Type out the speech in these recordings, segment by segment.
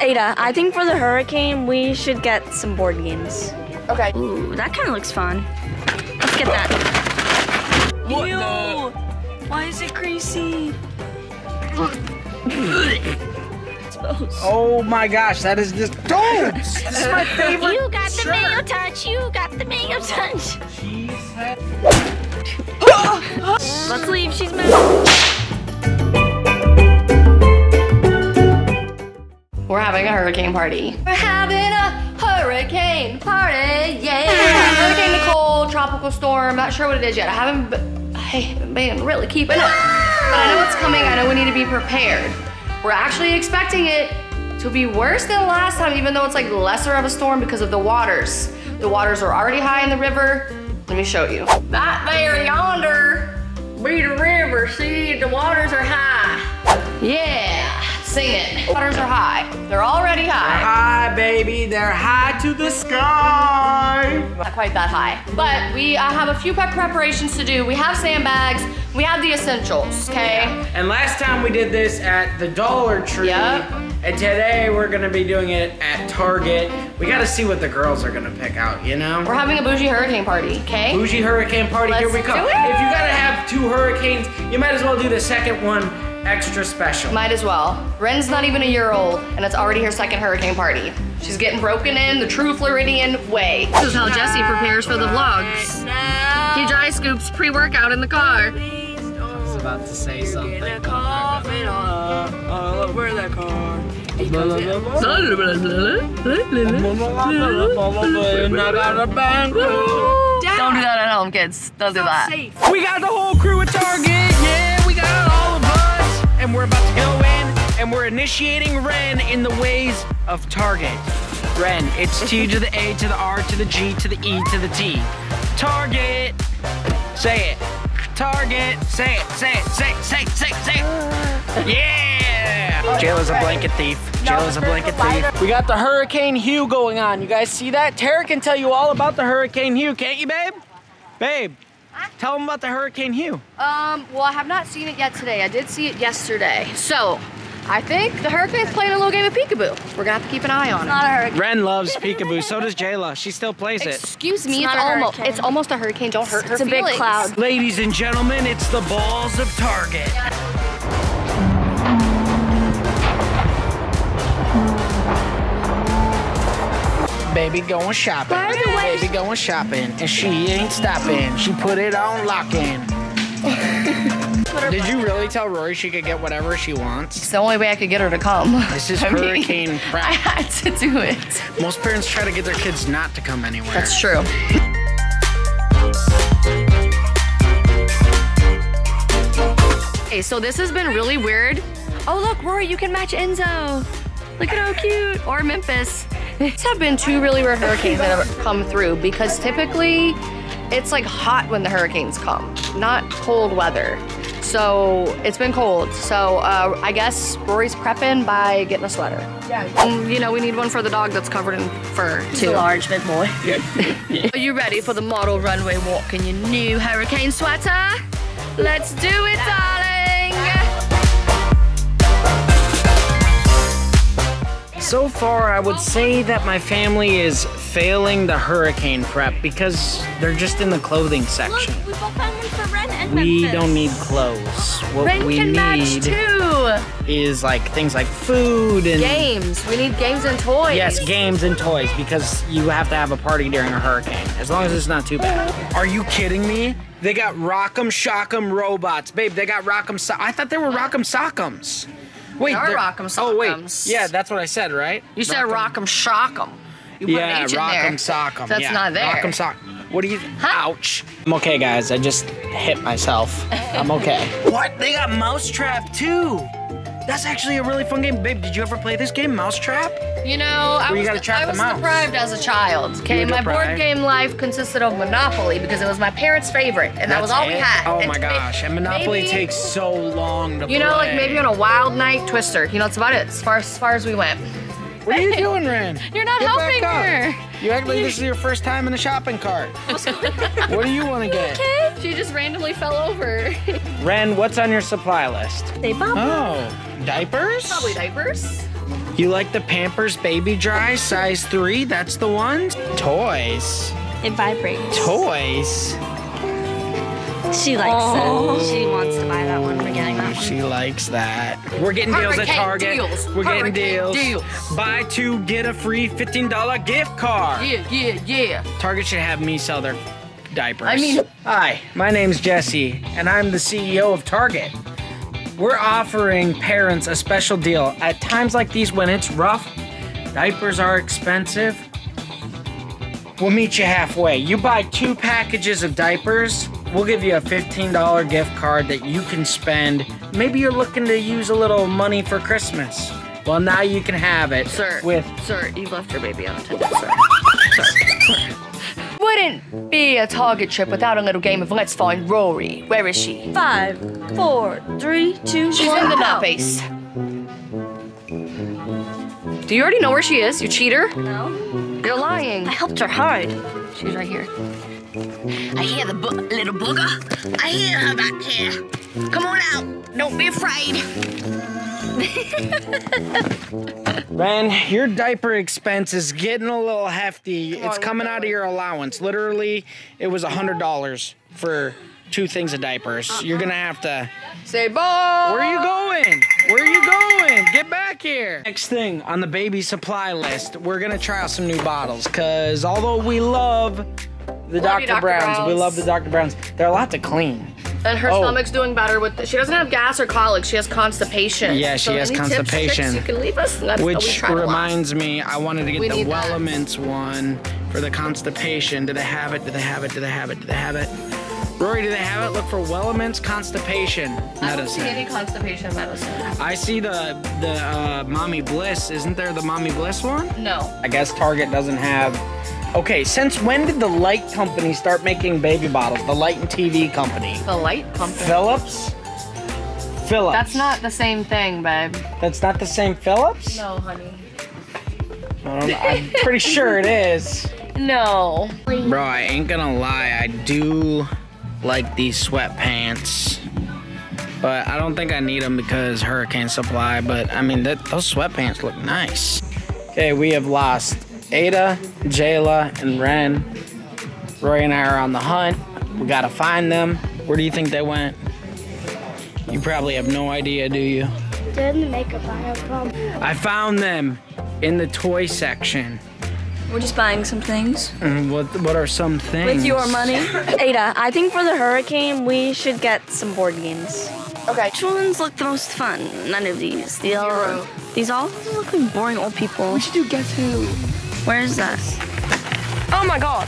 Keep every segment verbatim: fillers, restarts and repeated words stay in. Aydah, I think for the hurricane, we should get some board games. Okay. Ooh, that kind of looks fun. Let's get that. What Ew! The? Why is it greasy? It smells. Oh my gosh, that is just... Don't! This is my favorite You got the shirt. Mayo touch, you got the mayo touch. Jesus. Let's leave, she's moving. We're having a hurricane party. We're having a hurricane party, yeah. Hurricane Nicole, tropical storm, not sure what it is yet. I haven't, been, I haven't been really keeping up. But I know it's coming, I know we need to be prepared. We're actually expecting it to be worse than last time, even though it's like lesser of a storm because of the waters. The waters are already high in the river. Let me show you. That there yonder, be the river, see, the waters are high. Yeah. Sing it. Waters are high. They're already high. They're high, baby. They're high to the sky. Not quite that high. But we uh, have a few prep preparations to do. We have sandbags. We have the essentials, okay? Yeah. And last time we did this at the Dollar Tree. Yep. And today we're gonna be doing it at Target. We gotta see what the girls are gonna pick out, you know? We're having a bougie hurricane party, okay? Bougie hurricane party, Let's here we come. If you gotta have two hurricanes, you might as well do the second one extra special. Might as well. Wren's not even a year old, and it's already her second hurricane party. She's getting broken in the true Floridian way. This is how Jesse prepares for the vlogs. He dry scoops pre-workout in the car. I was about to say something. All over the car. Don't do that at home, kids. Don't do that. We got the whole crew at Target. Yeah, we got all of us, and we're about to go in. And we're initiating Wren in the ways of Target. Wren, it's T to the A to the R to the G to the E to the T. Target. Say it. Target. Say it. Say it. Say it. Say it. Say it. Say it. Yeah. Jayla's a blanket thief. Jayla's a blanket thief. We got the Hurricane Hue going on. You guys see that? Tara can tell you all about the Hurricane Hue, can't you, babe? Babe. Tell them about the Hurricane Hue. Um. Well, I have not seen it yet today. I did see it yesterday. So. I think the Hurricane's playing a little game of peekaboo. We're gonna have to keep an eye on it. It's not a hurricane. Wren loves peekaboo, so does Jayla. She still plays it. Excuse me, it's, it's almost hurricane. It's almost a hurricane. Don't hurt her feelings. It's a big cloud. Ladies and gentlemen, it's the balls of Target. Yeah. Baby going shopping. Baby going shopping, and she ain't stopping. She put it on lock-in. Did you really tell Rory she could get whatever she wants? It's the only way I could get her to come. This is I hurricane mean, prep. I had to do it. Most parents try to get their kids not to come anywhere. That's true. Okay, so this has been really weird. Oh, look, Rory, you can match Enzo. Look at how cute. Or Memphis. These have been two really weird hurricanes that have come through because typically it's like hot when the hurricanes come, not cold weather. So it's been cold. So uh, I guess Rory's prepping by getting a sweater. Yeah. And, you know, we need one for the dog that's covered in fur too. He's a large big boy. Yeah. Are you ready for the model runway walk in your new hurricane sweater? Let's do it, darling. So far, I would say that my family is failing the hurricane prep because they're just in the clothing section. Look, we both found one for Wren and Memphis. We don't need clothes. What Wren we can need match too. Is like things like food and games. We need games and toys. Yes, games and toys because you have to have a party during a hurricane. As long as it's not too bad. Are you kidding me? They got Rock'em Sock'em robots, babe. They got Rock'em Sock. I thought they were Rock'em Sock'ems. Wait, they're Rock'em Sock'em. Oh wait, yeah, that's what I said, right? You said Rock'em Sock'em. You put yeah, Rock'em Sock'em. That's yeah. not there. Rock'em Sock'em. What do you? Huh? Ouch. I'm okay, guys. I just hit myself. I'm okay. What? They got Mousetrap too. That's actually a really fun game, babe. Did you ever play this game, Mousetrap? You know, I was, you trap I was the mouse. deprived as a child. Okay, my board game life consisted of Monopoly because it was my parents' favorite, and That's that was all it? we had. Oh and my gosh, and Monopoly maybe, takes so long to play. You know, play. like maybe on a wild night, Twister. You know, that's about it. As far as far as we went. What are you doing, Wren? You're not get helping her. You act like this is your first time in a shopping cart. What do you want to get? Okay. She just randomly fell over. Wren, what's on your supply list? They bought. Oh, diapers? Probably diapers. You like the Pampers Baby Dry, size three? That's the one? Toys. It vibrates. Toys? She likes oh. it. She wants to buy that one. We're getting that one. She likes that. We're getting Hurricane deals at Target. Deals. We're Hurricane getting deals. deals. Buy two, get a free fifteen dollar gift card. Yeah, yeah, yeah. Target should have me sell their diapers. I mean... Hi, my name's Jesse, and I'm the C E O of Target. We're offering parents a special deal. At times like these when it's rough, diapers are expensive. We'll meet you halfway. You buy two packages of diapers, we'll give you a fifteen dollar gift card that you can spend. Maybe you're looking to use a little money for Christmas. Well, now you can have it. Sir, with sir, you left your baby on the table, sir. Sir, sir. Wouldn't be a Target trip without a little game of let's find Rory. Where is she? Five, four, three, two, one. She's in the nut base. Do you already know where she is, you cheater? No. You're lying. I helped her hide. She's right here. I hear the bo little booger. I hear her back here. Come on out. Don't be afraid. Wren, your diaper expense is getting a little hefty. Come it's on, coming out of your allowance. Literally, it was one hundred dollars for two things of diapers. Uh-huh. You're going to have to... Say bye! Where are you going? Where are you going? Get back here! Next thing on the baby supply list, we're going to try out some new bottles because although we love... The Doctor Browns. Browns. We love the Doctor Browns. They're a lot to clean. And her oh. stomach's doing better with. The, she doesn't have gas or colic. She has constipation. Yeah, she so has constipation. Tips, tricks, you can leave us. That's Which we reminds me, I wanted to get we the Wellements one for the constipation. Do they have it? Do they have it? Do they have it? Do they have it? Rory, do they have it? Look for Wellements constipation medicine. I don't see any constipation medicine. I see the the uh, Mommy Bliss. Isn't there the Mommy Bliss one? No. I guess Target doesn't have. Okay, since when did the light company start making baby bottles? The light and T V company. The light company? Phillips? Phillips. That's not the same thing, babe. That's not the same Phillips? No, honey. I don't know. I'm pretty sure it is. No. Bro, I ain't gonna lie. I do like these sweatpants. But I don't think I need them because Hurricane Supply. But, I mean, that, those sweatpants look nice. Okay, we have lost... Aydah, Jayla, and Wren. Rory and I are on the hunt. We gotta find them. Where do you think they went? You probably have no idea, do you? They're in the makeup aisle. I found them in the toy section. We're just buying some things. And what what are some things? With your money. Aydah, I think for the hurricane, we should get some board games. Okay. Which ones look the most fun? None of these. These all, these all look like boring old people. We should do Guess Who. Where is that? Oh my god!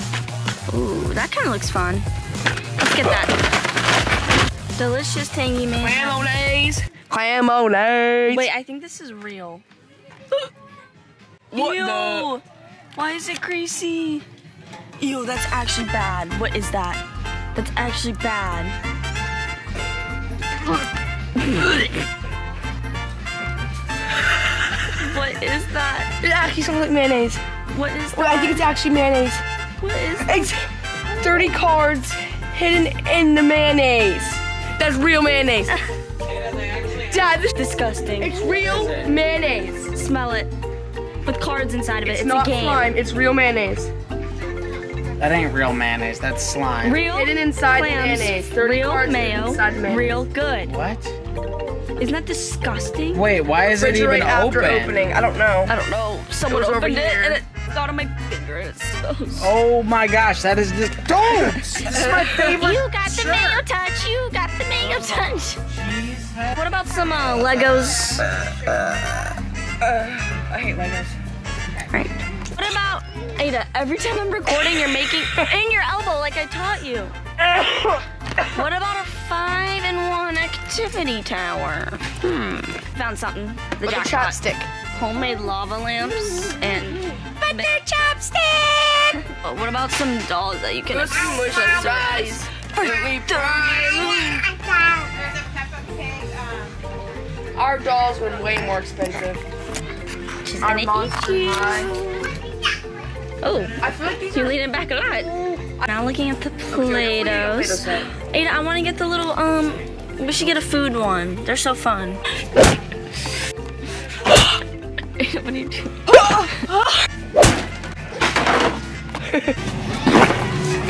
Ooh, that kind of looks fun. Let's get that. Delicious tangy man. Clamolays! Clamolays! Wait, I think this is real. What Ew! The? Why is it greasy? Ew, that's actually bad. What is that? That's actually bad. What is that? It actually sounds like mayonnaise. What is that? Well, I think it's actually mayonnaise. What is that? It's thirty cards hidden in the mayonnaise. That's real mayonnaise. Dad, this is disgusting. It's real mayonnaise. Smell it. With cards inside of it. It's, it's not a game. Slime. It's real mayonnaise. That ain't real mayonnaise. That's slime. Real hidden inside clams, mayonnaise. thirty real cards mayo. Inside mayonnaise. Real good. What? Isn't that disgusting? Wait, why is it even open? Opening? I don't know. I don't know. Someone opened it and it got on my fingers. Oh my gosh, that is just. Don't! This is my favorite. You got the mayo touch. You got the mayo touch. What about some uh, Legos? Uh, uh, I hate Legos. All right. What about Aydah? Every time I'm recording, you're making in your elbow like I taught you. What about a five in one activity tower? Hmm. Found something. The With a chopstick. Homemade lava lamps and... But they're chopsticks! But what about some dolls that you can accessorize? Our dolls were way more expensive. She's Our gonna eat you. Oh, I feel like these you are... lean it back a lot. Now looking at the Play-Dohs. Aydah, I want to get the little, um, we should get a food one. They're so fun. when you do.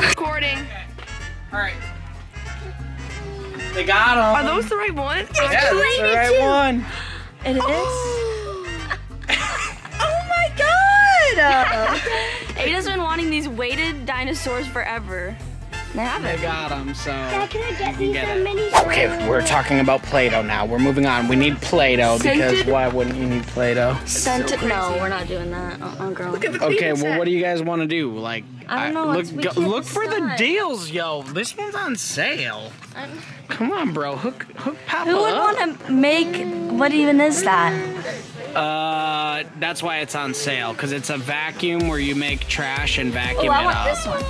Recording. Okay. All right. They got them. Are those the right one? Yeah, that's the right one. It is. Oh, oh my God! Ada's been wanting these weighted dinosaurs forever. They haven't. They got them, so. Dad, can I get these get mini stores? Okay, we're talking about Play-Doh now. We're moving on. We need Play-Doh because why wouldn't you need Play-Doh? Scented? So no, we're not doing that. Uh-uh, girl. Look at the okay, well, set. What do you guys want to do? Like, I don't know. I, look, go, look for the deals, yo. This one's on sale. I'm... Come on, bro. Hook, hook, pop Who would up. want to make? What even is that? Uh, that's why it's on sale because it's a vacuum where you make trash and vacuum Ooh, I it want up. This one.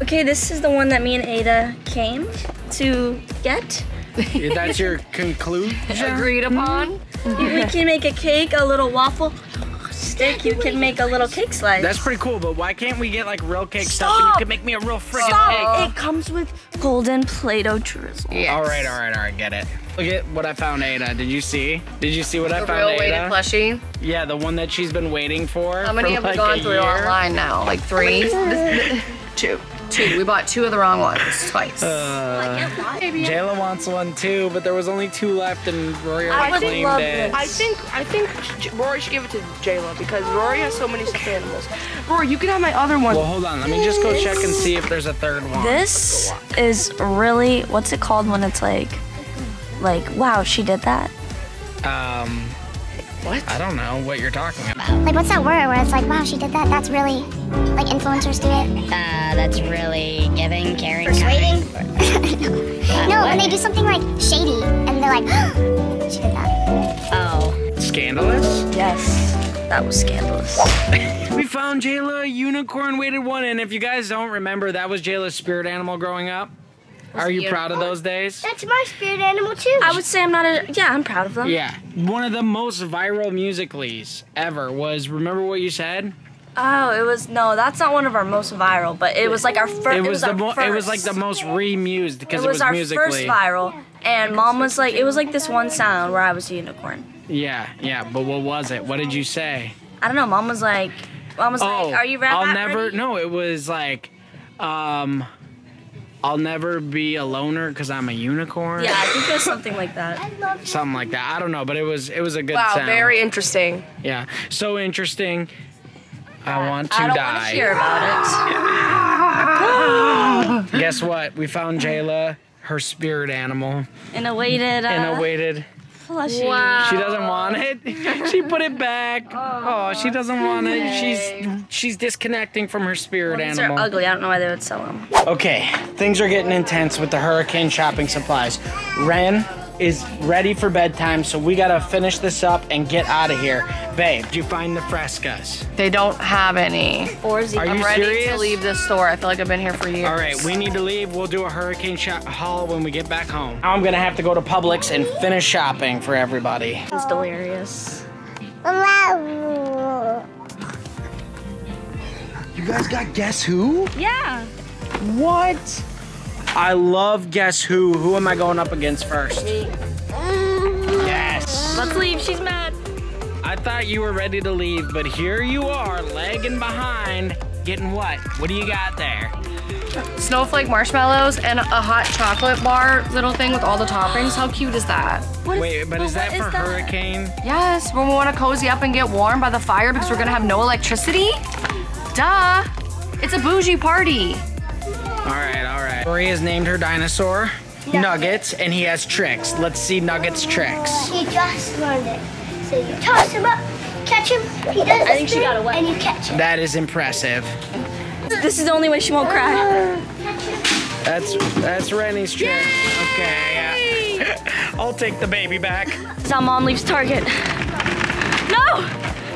Okay, this is the one that me and Aydah came to get. That's your conclusion? Agreed upon. Mm-hmm. You, you can make a cake, a little waffle stick. You can make a little cake slice. That's pretty cool, but why can't we get like real cake Stop. stuff and you can make me a real friggin' Stop. cake? It comes with golden Play-Doh drizzle. Yes. All right, all right, all right, get it. Look at what I found, Aydah. Did you see? Did you see what the I found, real weighted plushie? Yeah, the one that she's been waiting for. How many have like we gone through year? online now? Like three? Two. Two. We bought two of the wrong ones twice. Uh, Jayla wants one too, but there was only two left, and Rory already claimed it. I think I think Rory should give it to Jayla because Rory has so many stuffed animals. Rory, you can have my other one. Well, hold on. Let me just go check and see if there's a third one. This is really what's it called when it's like, like wow, she did that. Um, what? I don't know what you're talking about. Like, what's that word where it's like, wow, she did that? That's really. Like influencers do it? Uh, that's really giving, caring, persuading. no, no when they do something like shady and they're like, oh, she did that. Oh. Scandalous? Yes, that was scandalous. We found Jayla a unicorn weighted one, and if you guys don't remember, that was Jayla's spirit animal growing up. That's Are you beautiful. proud of those days? That's my spirit animal too. I would say I'm not a, yeah, I'm proud of them. Yeah, one of the most viral musicallys ever was, remember what you said? Oh, it was no. That's not one of our most viral, but it was like our first. It, it was the first. It was like the most remused because it, it was, was our musically. first viral. And mom was like, it was like this one sound where I was a unicorn. Yeah, yeah. But what was it? What did you say? I don't know. Mom was like, mom was oh, like, are you rapping? I'll never. Ready? No, it was like, um, I'll never be a loner because I'm a unicorn. Yeah, I think it was something like that. I love something like that. I don't know, but it was it was a good wow, sound. Wow, very interesting. Yeah, so interesting. I want to I don't die. Want to hear about it. Guess what? We found Jayla, her spirit animal. In a weighted. Uh, In a weighted. Plushie. Wow. She doesn't want it. She put it back. Oh, oh she doesn't want it. She's she's disconnecting from her spirit well, these animal. These are ugly. I don't know why they would sell them. Okay, things are getting intense with the hurricane shopping supplies. Wren is ready for bedtime, so we gotta finish this up and get out of here. Babe, did you find the frescas? They don't have any. Or is he Are I'm you ready serious? to leave this store. I feel like I've been here for years. All right, we need to leave. We'll do a hurricane shop haul when we get back home. I'm gonna have to go to Publix and finish shopping for everybody. It's delirious. You guys got Guess Who? Yeah. What? I love Guess Who. Who am I going up against first? Me. Yes. Let's leave. She's mad. I thought you were ready to leave, but here you are, lagging behind. Getting what? What do you got there? Snowflake marshmallows and a hot chocolate bar little thing with all the toppings. How cute is that? What Wait, is, but is that for is that? hurricane? Yes, when we want to cozy up and get warm by the fire because we're going to have no electricity. Duh. It's a bougie party. All right, all right. Rory has named her dinosaur Nugget. Nuggets, and he has tricks. Let's see Nugget's tricks. He just learned it. So you toss him up, catch him, he does I think she got away. And you catch him. That is impressive. This is the only way she won't cry. That's that's Rennie's trick. Yay! Okay, yeah. I'll take the baby back. Now mom leaves Target. No!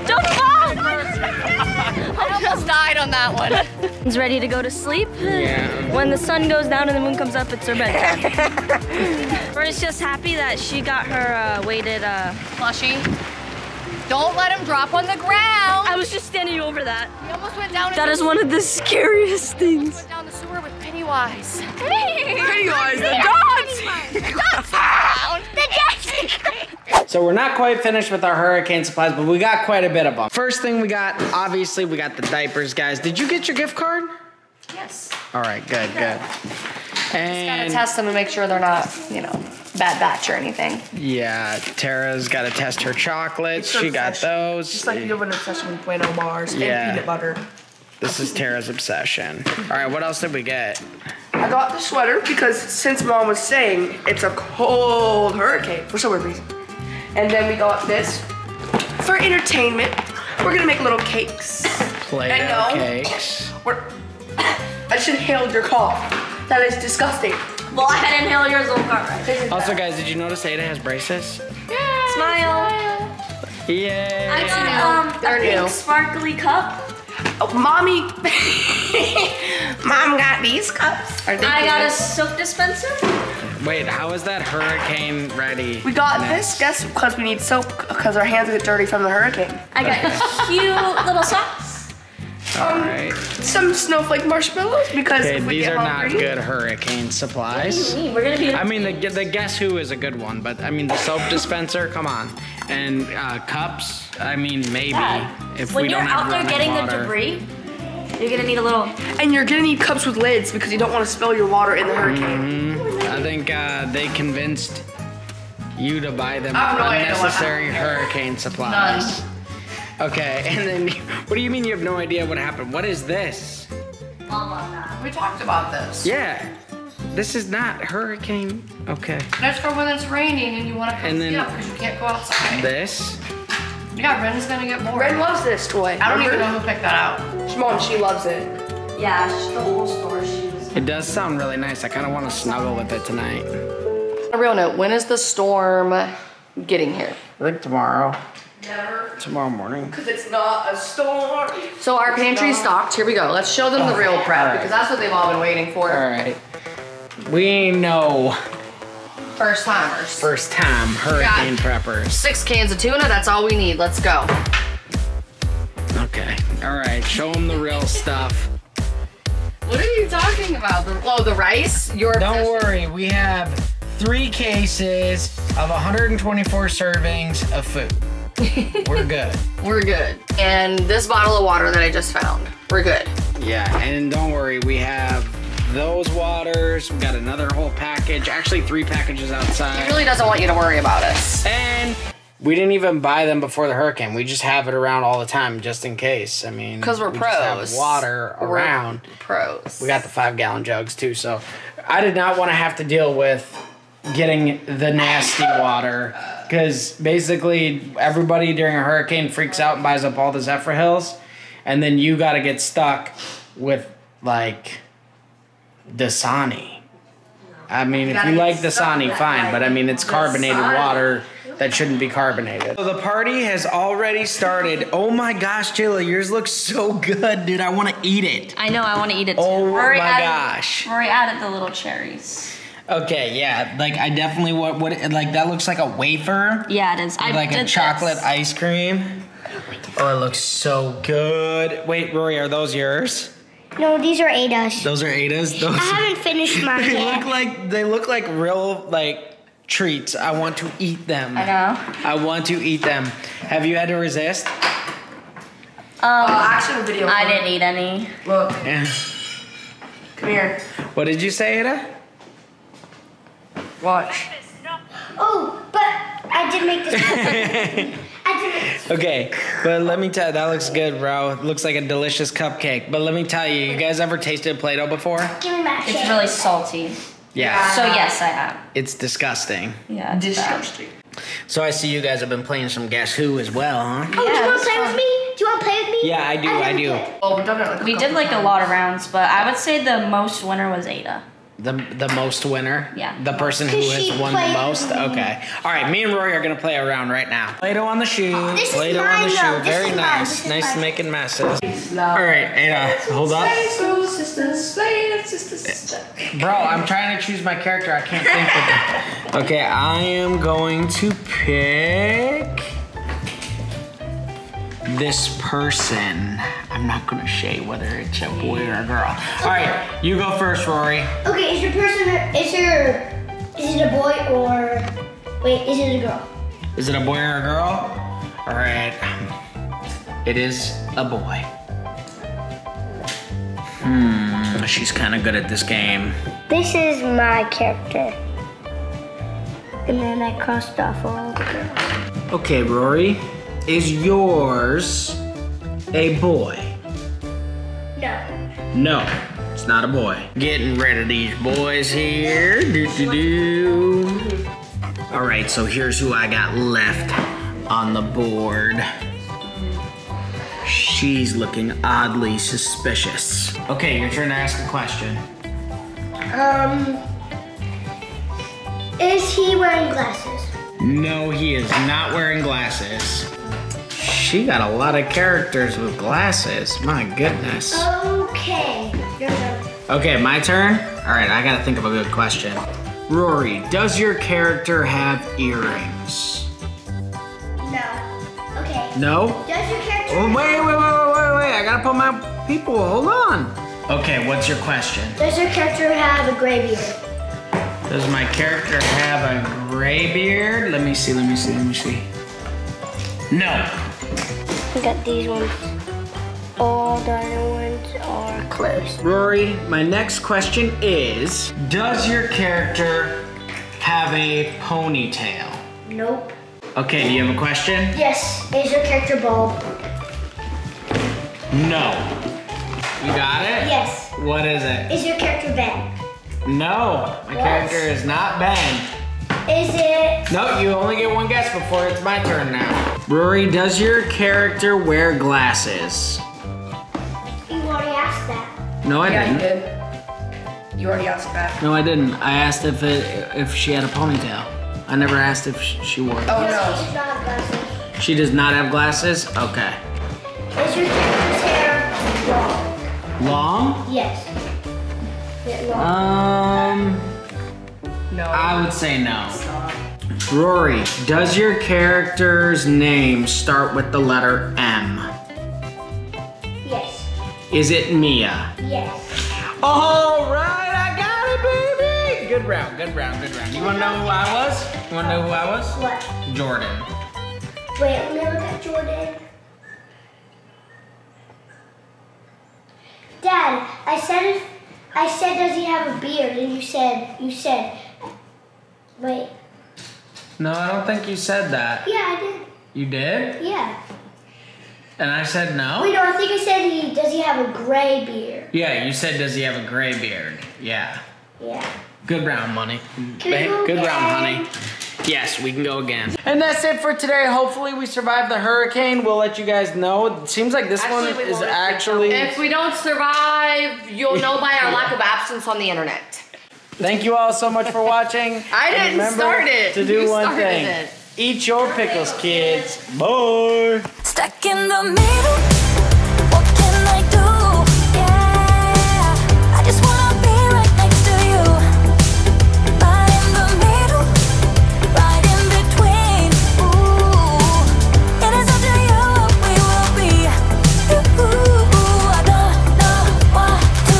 Don't fall! I almost died on that one. He's ready to go to sleep. Yeah. When the sun goes down and the moon comes up, it's her bedtime. Rory's just happy that she got her uh, weighted uh, plushie. Don't let him drop on the ground. I was just standing over that. He almost went down. That is one of the scariest things. He went down the sewer with Pennywise. Pennywise, the dogs. The dogs. The dogs. So we're not quite finished with our hurricane supplies, but we got quite a bit of them. First thing we got, obviously, we got the diapers, guys. Did you get your gift card? Yes. All right, good, good. And just gotta test them and make sure they're not, you know, bad batch or anything. Yeah, Tara's gotta test her chocolates. She got those. Just like you have an obsession with Bueno bars yeah. and peanut butter. This is Tara's obsession. All right, what else did we get? I got the sweater because since Mom was saying it's a cold hurricane for some weird reason. And then we got this for entertainment. We're gonna make little cakes. Play-Doh cakes. We're, I just inhaled your cough. That is disgusting. Well, I had inhaled yours on right. Also, guys, did you notice Aydah has braces? Yeah. Smile. smile. Yay. I got um, a pink new. sparkly cup. Oh, mommy. Mom got these cups. I got a soap dispenser. Wait, how is that hurricane ready? We got next? this, guess, because we need soap, because our hands get dirty from the hurricane. I got cute little socks. All um, right. Some snowflake marshmallows, because okay, if we these get are hungry, not good hurricane supplies. What do you mean? We're gonna be I mean, the, the Guess Who is a good one, but I mean, the soap dispenser, come on. And uh, cups, I mean, maybe. Yeah. If when we you're don't out there getting water. the debris, you're gonna need a little. And you're gonna need cups with lids because you don't want to spill your water in the hurricane. Mm-hmm. I think uh, they convinced you to buy them unnecessary hurricane supplies. None. Okay, and then what do you mean you have no idea what happened? What is this? We talked about this. Yeah. This is not hurricane. Okay. That's for when it's raining and you want to come up because you can't go outside. This. Yeah, Wren's gonna get more. Wren loves this toy. I don't even know who picked that out. Mom, she loves it. Yeah, the whole store she was. It does sound really nice. I kind of want to snuggle with it tonight. On a real note, when is the storm getting here? I think tomorrow. Never. Tomorrow morning. Because it's not a storm. So our pantry's stocked. Here we go. Let's show them oh, the real prep right. because that's what they've all been waiting for. All right. We know. First timers. First time hurricane preppers. Six cans of tuna, that's all we need. Let's go. Okay. All right, show them the real stuff. What are you talking about? The, oh, the rice? Your Don't obsession. worry, we have three cases of one hundred twenty-four servings of food. We're good. We're good. And this bottle of water that I just found. We're good. Yeah, and don't worry, we have those waters. We got another whole package. Actually, three packages outside. He really doesn't want you to worry about us. And we didn't even buy them before the hurricane. We just have it around all the time just in case. I mean, because we're we pros. Just have water around. We're pros. We got the five gallon jugs too. So I did not want to have to deal with getting the nasty water because basically everybody during a hurricane freaks out and buys up all the Zephyr Hills. And then you got to get stuck with like Dasani. I mean, you if you like Dasani, fine, but I mean, it's carbonated Dasani. water that shouldn't be carbonated. So the party has already started. Oh my gosh, Jayla, yours looks so good, dude. I want to eat it. I know, I want to eat it too. Oh Rory my added, gosh. Rory added the little cherries. Okay, yeah, like I definitely want, what, like that looks like a wafer. Yeah, it is. I Like a chocolate this. ice cream. Oh, it looks so good. Wait, Rory, are those yours? No, these are Aydah's. Those are Aydah's? Those I haven't finished mine they yet. Look like, they look like real, like, treats. I want to eat them. I know. I want to eat them. Have you had to resist? Um, uh, actually, video. I didn't eat any. Look. Yeah. Come here. What did you say, Aydah? Watch. Oh, but I did make this. Okay, but let me tell you, that looks good, bro. Looks like a delicious cupcake. But let me tell you, you guys ever tasted Play-Doh before? Give me that. It's really salty. Yeah. yeah. So yes, I have. It's disgusting. Yeah, it's disgusting. Bad. So I see you guys have been playing some Guess Who as well, huh? Oh, yeah, do you want to play fun. with me? Do you want to play with me? Yeah, I do, I, I do. It. Oh, we're done like we did like a lot of rounds, but I would say the most winner was Aydah. The, the most winner? Yeah. The person who has won the most? Okay. All right, me and Rory are going to play around right now. Play-Doh on the shoe. This Play-Doh is mine, on the shoe. Though. Very nice. Nice making messes. All right, Aydah, hold up. Bro, I'm trying to choose my character. I can't think of it. Okay, I am going to pick this person. I'm not gonna say whether it's a boy or a girl. Okay. All right, you go first, Rory. Okay, is your person, is your, is it a boy or, wait, is it a girl? Is it a boy or a girl? All right. It is a boy. Hmm, she's kind of good at this game. This is my character. And then I crossed off all the girls. Okay, Rory, is yours a boy? No. No. It's not a boy. Getting rid of these boys here. Do, do, do. All right, so here's who I got left on the board. She's looking oddly suspicious. Okay, your turn to ask a question. Um, is he wearing glasses? No, he is not wearing glasses. She got a lot of characters with glasses. My goodness. Okay. Okay, my turn? All right, I gotta think of a good question. Rory, does your character have earrings? No. Okay. No? Does your character oh, wait, wait, wait, wait, wait, wait. I gotta put my people, hold on. Okay, what's your question? Does your character have a gray beard? Does my character have a gray beard? Let me see, let me see, let me see. No. We got these ones. All the other ones are closed. Rory, my next question is, does your character have a ponytail? Nope. Okay, do you have a question? Yes. Is your character bald? No. You got it? Yes. What is it? Is your character bent? No, my what? character is not bent. Is it? No, you only get one guess before it's my turn now. Rory, does your character wear glasses? No, I yeah, didn't. Yeah, you did. You already asked that. No, I didn't. I asked if it, if she had a ponytail. I never asked if she wore it. Oh, no. She does not have glasses. She does not have glasses? Okay. Is your character's hair long? Long? Yes. Is it long? Um, no. I would say no. Rory, does your character's name start with the letter M? Yes. Is it Mia? Yes. All right, I got it, baby. Good round, good round, good round. You wanna know who I was? You wanna know who I was? What? Jordan. Wait, let me look at Jordan. Dad, I said, if, I said, does he have a beard? And you said, you said, wait. No, I don't think you said that. Yeah, I did. You did? Yeah. And I said no? Wait, no, I think I said, he, does he have a gray beard? Yeah, you said, does he have a gray beard? Yeah. Yeah. Good round, money. Babe, go good again? round, honey. Yes, we can go again. And that's it for today. Hopefully we survive the hurricane. We'll let you guys know. It seems like this actually, one is actually... If we don't survive, you'll know by our lack of absence on the internet. Thank you all so much for watching. I didn't remember start it. to do you one thing. It. Eat your pickles, kids. Bye. Stuck in the middle.